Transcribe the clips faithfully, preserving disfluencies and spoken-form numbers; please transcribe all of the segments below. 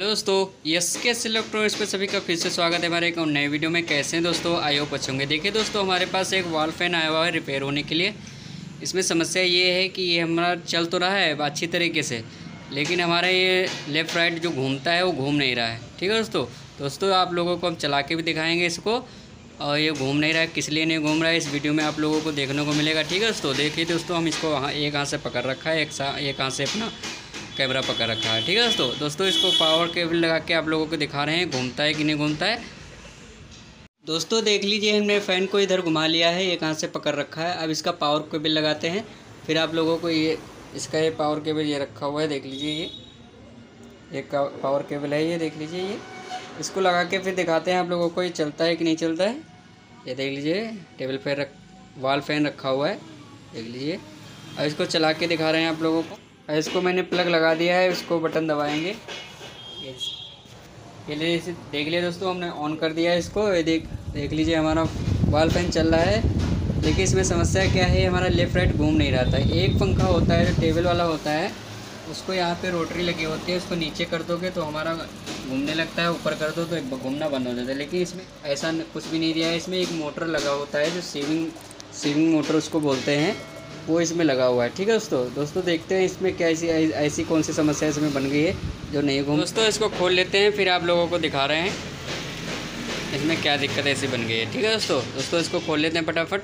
Hello दोस्तों, SKS electronics पे सभी का फिर से स्वागत है हमारे एक नए वीडियो में। कैसे हैं दोस्तों, आई होप अच्छे होंगे। देखिए दोस्तों, हमारे पास एक वॉल फैन आया हुआ है रिपेयर होने के लिए। इसमें समस्या ये है कि ये हमारा चल तो रहा है अच्छी तरीके से, लेकिन हमारा ये लेफ़्ट राइट जो घूमता है वो घूम नहीं रहा है। ठीक है दोस्तों दोस्तों आप लोगों को हम चला के भी दिखाएँगे इसको, और ये घूम नहीं रहा है, किस लिए नहीं घूम रहा है इस वीडियो में आप लोगों को देखने को मिलेगा। ठीक है दोस्तों, देखिए दोस्तों, हम इसको एक हाथ से पकड़ रखा है, एक हाथ से अपना कैमरा पकड़ रखा है। ठीक है दोस्तों दोस्तों इसको पावर केबल लगा के आप लोगों को दिखा रहे हैं घूमता है कि नहीं घूमता है। दोस्तों देख लीजिए, हमने फ़ैन को इधर घुमा लिया है, एक हाथ से पकड़ रखा है। अब इसका पावर केबल लगाते हैं, फिर आप लोगों को ये इसका ये पावर केबल ये रखा हुआ है, देख लीजिए ये एक पावर केबल है, ये देख लीजिए ये। इसको लगा के फिर दिखाते हैं आप लोगों को ये चलता है कि नहीं चलता है। ये देख लीजिए, टेबल फैन रख वॉल फैन रखा हुआ है, देख लीजिए। और इसको चला के दिखा रहे हैं आप लोगों को। इसको मैंने प्लग लगा दिया है, इसको बटन दबाएंगे। ये लीजिए, देख लिया दोस्तों, हमने ऑन कर दिया है इसको। ये देख देख लीजिए, हमारा वॉल फैन चल रहा है। लेकिन इसमें समस्या क्या है, हमारा लेफ़्ट राइट घूम नहीं रहा था। एक पंखा होता है जो टेबल वाला होता है, उसको यहाँ पे रोटरी लगी होती है, उसको नीचे कर दोगे तो हमारा घूमने लगता है, ऊपर कर दो तो घूमना बंद हो जाता है। लेकिन इसमें ऐसा कुछ भी नहीं दिया है। इसमें एक मोटर लगा होता है जो सीविंग सीविंग मोटर उसको बोलते हैं, वो इसमें लगा हुआ है। ठीक है दोस्तों दोस्तों देखते हैं इसमें क्या ऐसी ऐसी कौन सी समस्या इसमें बन गई है जो नहीं घूम। दोस्तों इसको खोल लेते हैं, फिर आप लोगों को दिखा रहे हैं इसमें क्या दिक्कत ऐसी बन गई है। ठीक है दोस्तों दोस्तों इसको खोल लेते हैं फटाफट।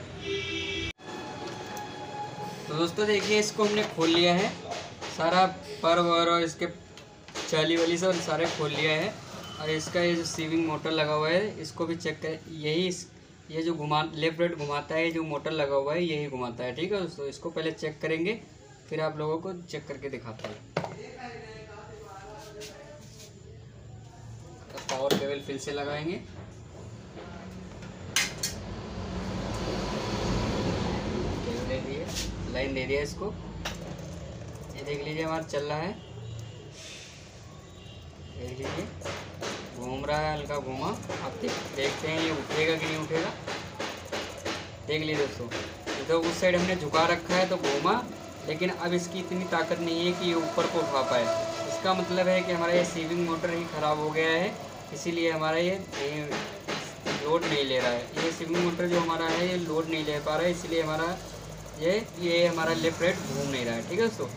तो दोस्तों देखिए, इसको हमने खोल लिया है, सारा पर वर और इसके चाली वाली सब सारे खोल लिया है। और इसका ये जो सीविंग मोटर लगा हुआ है इसको भी चेक कर, यही ये जो घुमा लेफ्ट राइट घुमाता है, जो मोटर लगा हुआ है यही घुमाता है। ठीक है दोस्तों, इसको पहले चेक करेंगे, फिर आप लोगों को चेक करके दिखाते हैं। तो पावर केबल फिर से लगाएंगे। केबल दे दिए, लाइन दे दिया इसको, ये देख लीजिए हमारा चल रहा है, देख लीजिए घूम रहा है, हल्का घूमा। आप देख, देखते हैं ये उठेगा कि नहीं उठेगा। देख लीजिए दोस्तों, तो उस साइड हमने झुका रखा है तो घूमा, लेकिन अब इसकी इतनी ताकत नहीं है कि ये ऊपर को उठा पाए। इसका मतलब है कि हमारा ये सीविंग मोटर ही ख़राब हो गया है, इसीलिए हमारा ये लोड नहीं ले रहा है। ये सीविंग मोटर जो हमारा है ये लोड नहीं ले पा रहा है, इसीलिए हमारा ये ये हमारा लेफ्ट राइट घूम नहीं रहा है। ठीक है दोस्तों,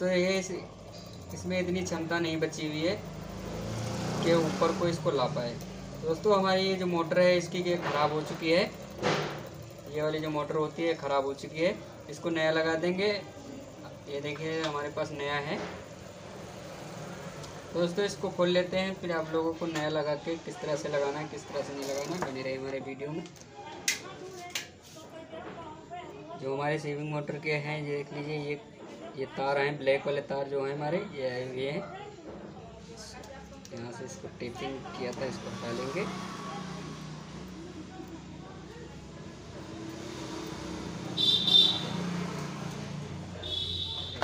तो ये इस, इसमें इतनी क्षमता नहीं बची हुई है कि ऊपर को इसको ला पाए। दोस्तों हमारी ये जो मोटर है इसकी ये ख़राब हो चुकी है, ये वाली जो मोटर होती है ख़राब हो चुकी है, इसको नया लगा देंगे। ये देखिए हमारे पास नया है। दोस्तों इसको खोल लेते हैं, फिर आप लोगों को नया लगा के किस तरह से लगाना है किस तरह से नहीं लगाना, बने रहे हमारे वीडियो में। जो हमारे सीविंग मोटर के हैं ये देख लीजिए, ये ये तार हैं, ब्लैक वाले तार जो हैं हमारे ये आए हुए हैं। यहाँ से इसको टेपिंग किया था, इसको हटा लेंगे।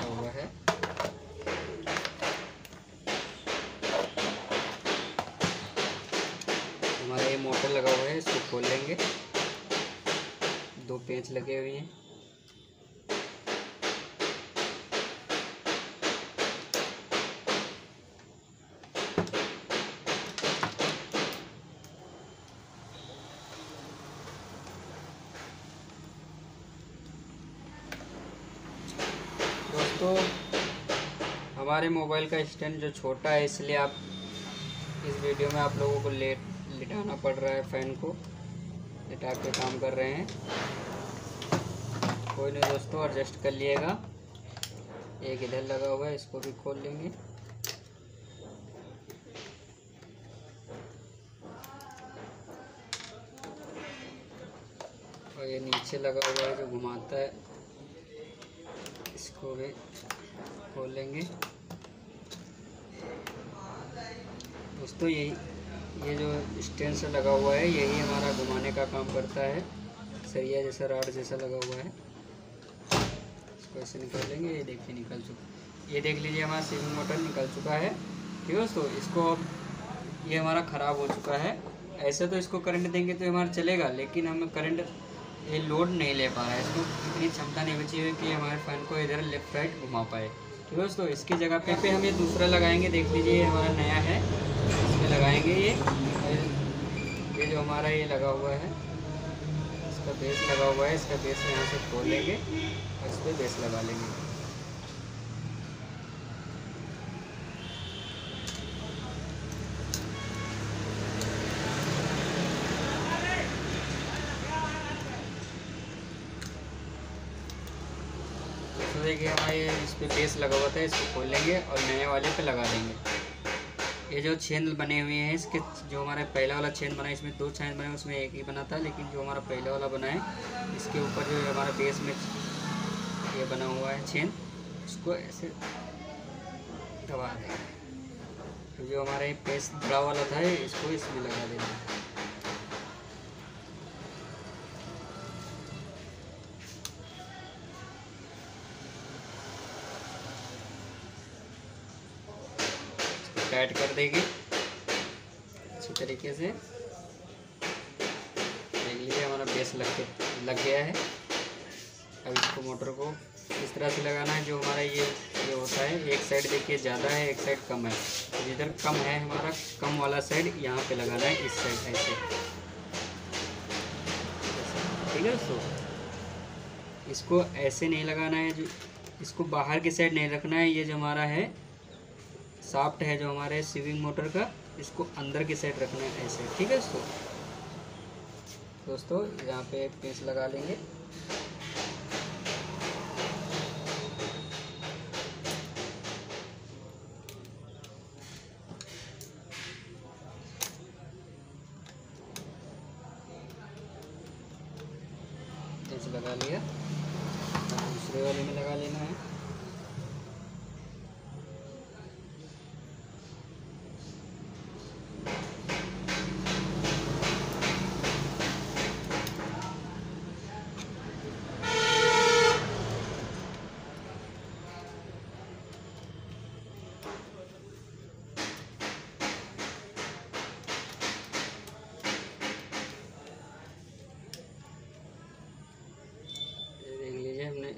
हुआ है हमारा ये मोटर लगा हुआ है, इसको खोल लेंगे। दो पेंच लगे हुए हैं, तो हमारे मोबाइल का स्टैंड जो छोटा है इसलिए आप इस वीडियो में आप लोगों को लेट लिटाना पड़ रहा है, फ़ैन को लिटा के काम कर रहे हैं। कोई नहीं दोस्तों, एडजस्ट कर लिएगा। एक इधर लगा हुआ है, इसको भी खोल लेंगे। और ये नीचे लगा हुआ है जो घुमाता है, इसको भी खोल लेंगे। दोस्तों यही ये जो स्टैंड से लगा हुआ है यही हमारा घुमाने का काम करता है, सरिया जैसा राड जैसा लगा हुआ है। इसको ऐसे निकाल लेंगे, ये देखिए निकल चुका, ये देख लीजिए हमारा सीविंग मोटर निकल चुका है। ठीक है दोस्तों, इसको ये हमारा ख़राब हो चुका है। ऐसे तो इसको करंट देंगे तो हमारा चलेगा, लेकिन हमें करंट ये लोड नहीं ले पा रहा है, इसको इतनी क्षमता नहीं बची है कि हमारे फ़ैन को इधर लेफ्ट राइट घुमा पाए। ठीक है दोस्तों, इसकी जगह पे पे हम ये दूसरा लगाएंगे। देख लीजिए हमारा नया है, इसमें लगाएंगे ये ये जो हमारा ये लगा हुआ है, इसका बेस लगा हुआ है, इसका बेस यहाँ से खोल लेंगे और इस पर बेस लगा लेंगे। देखिए हमारा ये इस पर बेस लगा हुआ था, इसको खोलेंगे और नए वाले पे लगा देंगे। ये जो छेद बने हुए हैं, इसके जो हमारा पहला वाला छेद बना है, इसमें दो छेद बने, उसमें एक ही बना था, लेकिन जो हमारा पहला वाला बना है इसके ऊपर जो हमारा बेस में ये बना हुआ है छेद, उसको ऐसे दबा देंगे। तो जो हमारा ये बेस बड़ा वाला था इसको इसमें लगा देंगे। टाइट कर देगी अच्छी तरीके से। देख लीजिए हमारा बेस लग के लग गया है। अब इसको मोटर को इस तरह से लगाना है, जो हमारा ये ये होता है, एक साइड देखिए ज़्यादा है, एक साइड कम है। जिधर कम है हमारा, कम वाला साइड यहाँ पे लगाना है, इस साइड ऐसे। ठीक है दोस्तों, इसको ऐसे नहीं लगाना है, जो इसको बाहर की साइड नहीं रखना है। ये जो हमारा है साफ्ट है, जो हमारे स्विंग मोटर का, इसको अंदर की साइड रखना है ऐसे। ठीक है इसको दोस्तों, यहाँ पे पेस्ट लगा लेंगे। पेस्ट लगा लिया, दूसरे वाले में लगा लेना है।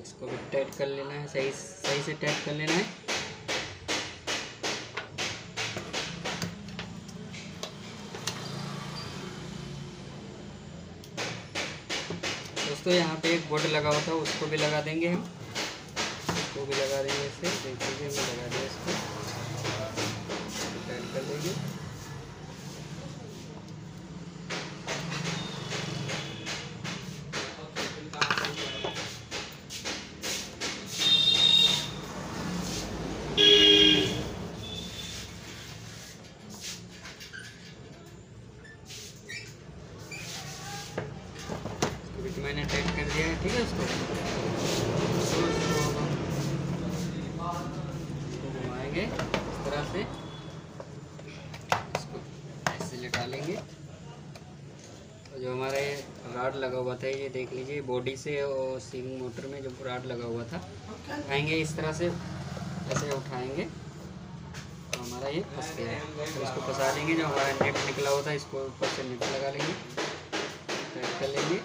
इसको भी टाइट कर लेना है, सही सही से टाइट कर लेना है। दोस्तों यहाँ पे एक बोर्ड लगा हुआ था, उसको भी लगा देंगे हम, उसको भी लगा देंगे ऐसे। देख लीजिए हमने लगा दिया, इसको टाइट कर देंगे। मैंने टाइट कर दिया है। ठीक है उसको घुमाएंगे इस तरह से, इसको ऐसे लगा लेंगे। और जो हमारा ये रॉड लगा हुआ था, ये देख लीजिए बॉडी से और स्विंग मोटर में जो रॉड लगा हुआ था, उठाएंगे इस तरह से, ऐसे उठाएंगे तो हमारा ये फंस गया है। तो इसको फंसा लेंगे, जो हमारा नेट निकला हुआ था इसको ऊपर से नेट लगा लेंगे, टाइट कर लेंगे।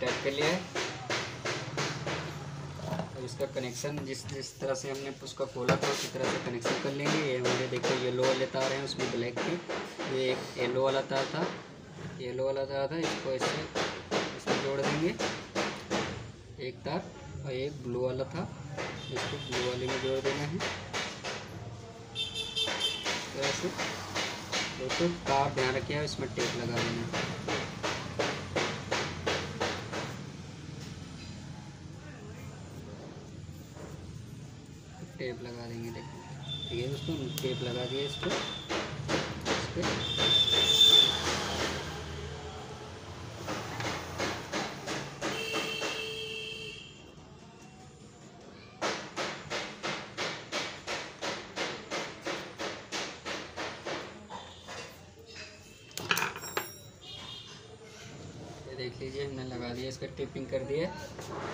टाइट कर लिया है। और इसका कनेक्शन जिस जिस तरह से हमने उसका खोला था उसी तरह से कनेक्शन कर लेंगे। ये हमारे देखो येलो वाले तार हैं, उसमें ब्लैक के, ये एक येलो वाला तार था, येलो वाला तार था, इसको ऐसे इसमें जोड़ देंगे एक तार। और एक ब्लू वाला था, इसको ब्लू वाले में जोड़ देना है ऐसे। दोस्तों तार ध्यान रखिए, इसमें टेप लगा देना है। टेप लगा देंगे, देखो ठीक है दोस्तों, टेप लगा दिए इसको इस पे। ये देख लीजिए हमने लगा दिया, इसका टेपिंग कर दिया।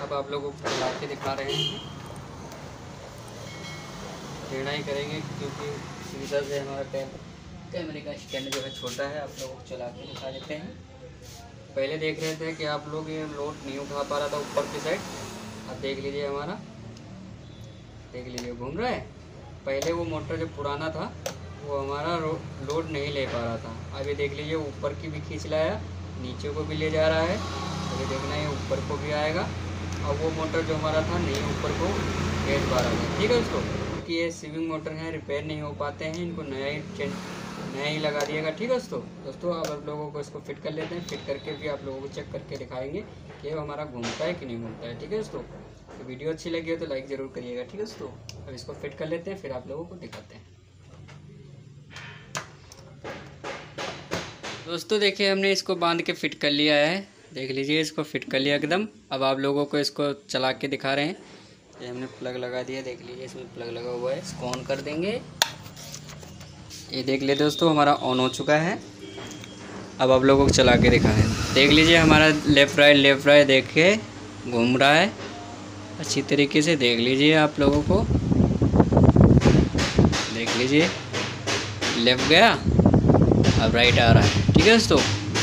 अब आप लोगों को लगा के दिखा रहे हैं। प्रेरणा ही करेंगे, क्योंकि इसी तरह से हमारा कैमरे का स्टैंड जो है छोटा है। आप लोग चला के दिखा देते हैं। पहले देख रहे थे कि आप लोग ये लोड नहीं उठा पा रहा था ऊपर की साइड, आप देख लीजिए हमारा, देख लीजिए घूम रहा है। पहले वो मोटर जो पुराना था वो हमारा लोड नहीं ले पा रहा था। अभी देख लीजिए ऊपर की भी खींच लाया, नीचे को भी ले जा रहा है। अभी देखना है ऊपर को भी आएगा, और वो मोटर जो हमारा था नहीं ऊपर को भेज पा रहा था। ठीक है उसको, क्योंकि ये सीविंग मोटर हैं, रिपेयर नहीं हो पाते हैं, इनको नया ही चेंज नया ही लगा दिएगा। ठीक है दोस्तों, दोस्तों अब आप लोगों को इसको फिट कर लेते हैं, फिट करके भी आप लोगों को चेक करके दिखाएंगे कि ये हमारा घूमता है कि नहीं घूमता है। ठीक है दोस्तों, तो वीडियो अच्छी लगी हो तो लाइक ज़रूर करिएगा। ठीक है दोस्तों, अब इसको फिट कर लेते हैं, फिर आप लोगों को दिखाते हैं। दोस्तों देखिए हमने इसको बांध के फिट कर लिया है, देख लीजिए इसको फिट कर लिया एकदम। अब आप लोगों को इसको चला के दिखा रहे हैं। ये हमने प्लग लगा दिया, देख लीजिए इसमें प्लग लगा हुआ है, इसको ऑन कर देंगे। ये देख ले दोस्तों हमारा ऑन हो चुका है। अब आप लोगों को चला के दिखा रहे हैं, देख लीजिए हमारा लेफ्ट राइट लेफ्ट राइट देख के घूम रहा है। अच्छी तरीके से देख लीजिए आप लोगों को, देख लीजिए लेफ़्ट गया अब राइट आ रहा है। ठीक है दोस्तों,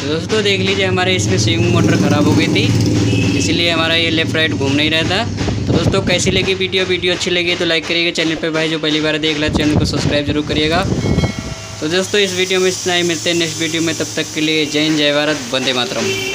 दोस्तों देख लीजिए हमारे इसमें स्विंग मोटर ख़राब हो गई थी, इसीलिए हमारा ये लेफ़्ट राइट घूम नहीं रहा था। तो दोस्तों कैसी लगी वीडियो, वीडियो अच्छी लगी तो लाइक करिएगा। चैनल पे भाई जो पहली बार देख रहा है चैनल को सब्सक्राइब जरूर करिएगा। तो दोस्तों इस वीडियो में इतना ही, मिलते हैं नेक्स्ट वीडियो में, तब तक के लिए जय हिंद, जय भारत, वंदे मातरम।